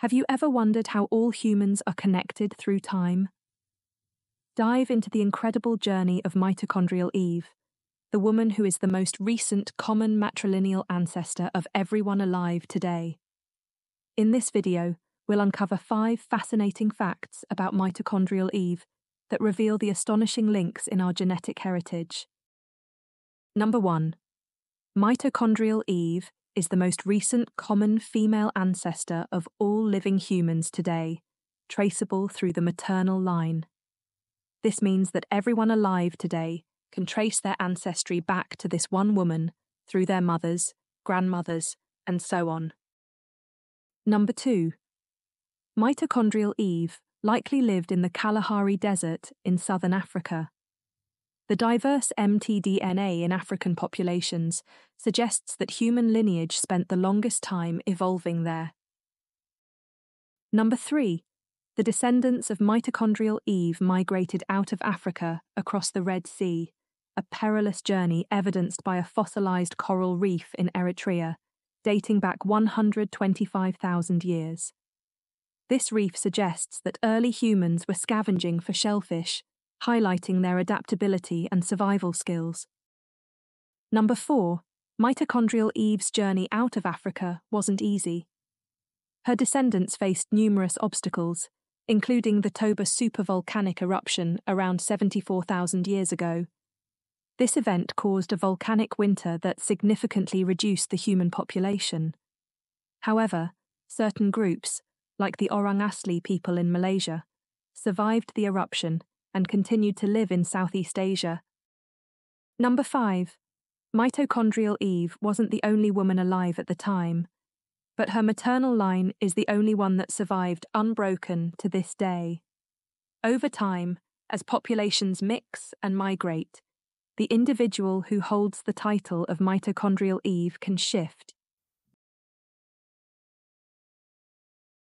Have you ever wondered how all humans are connected through time? Dive into the incredible journey of mitochondrial Eve, the woman who is the most recent common matrilineal ancestor of everyone alive today. In this video, we'll uncover 5 fascinating facts about mitochondrial Eve that reveal the astonishing links in our genetic heritage. Number 1. Mitochondrial Eve is the most recent common female ancestor of all living humans today, traceable through the maternal line. This means that everyone alive today can trace their ancestry back to this one woman through their mothers, grandmothers, and so on. Number 2. Mitochondrial Eve likely lived in the Kalahari Desert in southern Africa. The diverse mtDNA in African populations suggests that human lineage spent the longest time evolving there. Number 3. The descendants of mitochondrial Eve migrated out of Africa across the Red Sea, a perilous journey evidenced by a fossilized coral reef in Eritrea, dating back 125,000 years. This reef suggests that early humans were scavenging for shellfish, highlighting their adaptability and survival skills. Number 4. Mitochondrial Eve's journey out of Africa wasn't easy. Her descendants faced numerous obstacles, including the Toba supervolcanic eruption around 74,000 years ago. This event caused a volcanic winter that significantly reduced the human population. However, certain groups, like the Orang Asli people in Malaysia, survived the eruption and continued to live in Southeast Asia. Number 5. Mitochondrial Eve wasn't the only woman alive at the time, but her maternal line is the only one that survived unbroken to this day. Over time, as populations mix and migrate, the individual who holds the title of mitochondrial Eve can shift,